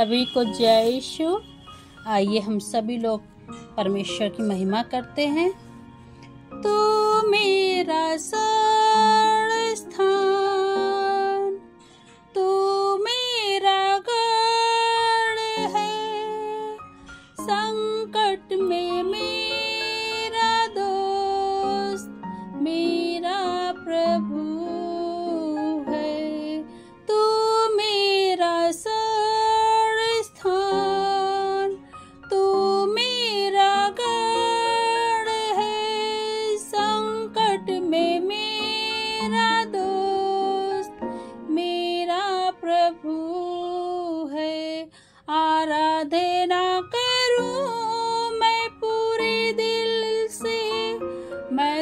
सभी को जय यीशु। आइए हम सभी लोग परमेश्वर की महिमा करते हैं। तू मेरा शरण स्थान, तू मेरा गढ़ है, संकट में मेरा दोस्त मेरा प्रभु है। तू मेरा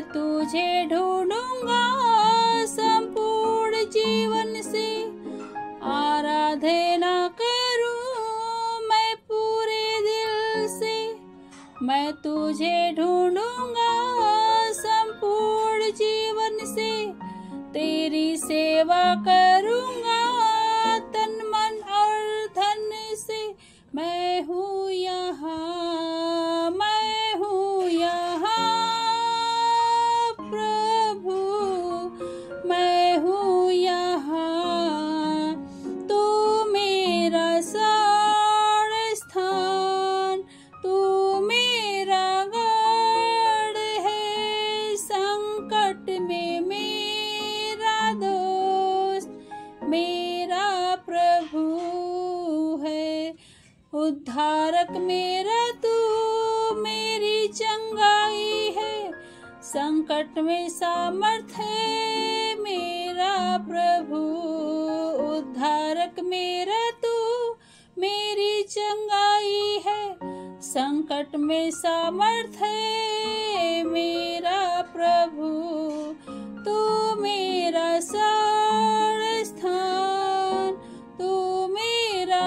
तुझे ढूंढूंगा संपूर्ण जीवन से, आराधना करूं मैं पूरे दिल से। मैं तुझे ढूंढूंगा संपूर्ण जीवन से, तेरी सेवा करूंगा तन मन और धन से। मैं हूँ यहाँ, मैं हूँ यहाँ उद्धारक मेरा, तू मेरी चंगाई है, संकट में सामर्थ है मेरा प्रभु। उद्धारक मेरा, तू मेरी चंगाई है, संकट में सामर्थ है मेरा प्रभु। तू मेरा शरण स्थान, तू मेरा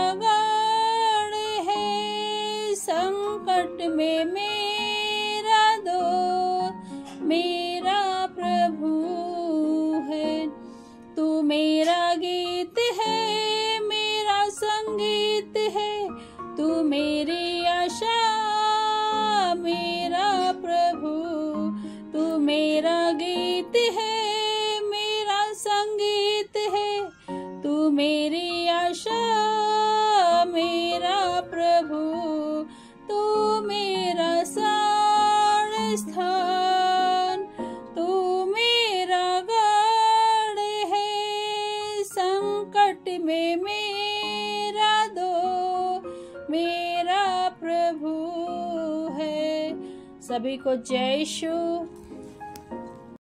संकट में मेरा दोस्त मेरा प्रभु है। तू मेरा गीत है, मेरा संगीत है, तू मेरी आशा मेरा प्रभु। तू मेरा गीत है, मेरा संगीत है, तू मेरी आशा मेरा प्रभु। तू मेरा शरण स्थान, तू मेरा गढ़ है, संकट में मेरा दोस्त मेरा प्रभु है। सभी को जय यीशु।